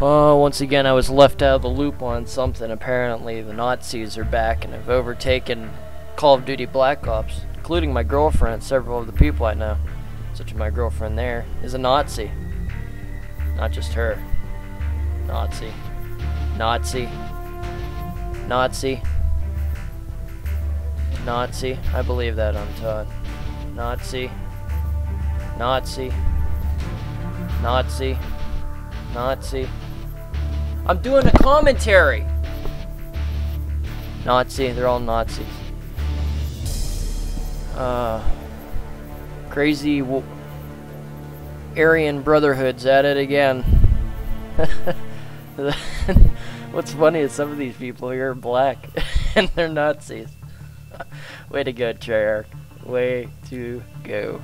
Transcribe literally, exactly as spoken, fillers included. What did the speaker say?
Uh, once again, I was left out of the loop on something. Apparently, the Nazis are back and have overtaken Call of Duty Black Ops, including my girlfriend and several of the people I know. Such as my girlfriend there is a Nazi. Not just her. Nazi. Nazi. Nazi. Nazi. I believe that I'm taught. Nazi. Nazi. Nazi. Nazi. I'm doing a commentary! Nazi. They're all Nazis. Uh, crazy w Aryan Brotherhood's at it again. What's funny is some of these people here are black and they're Nazis. Way to go, Treyarch. Way to go.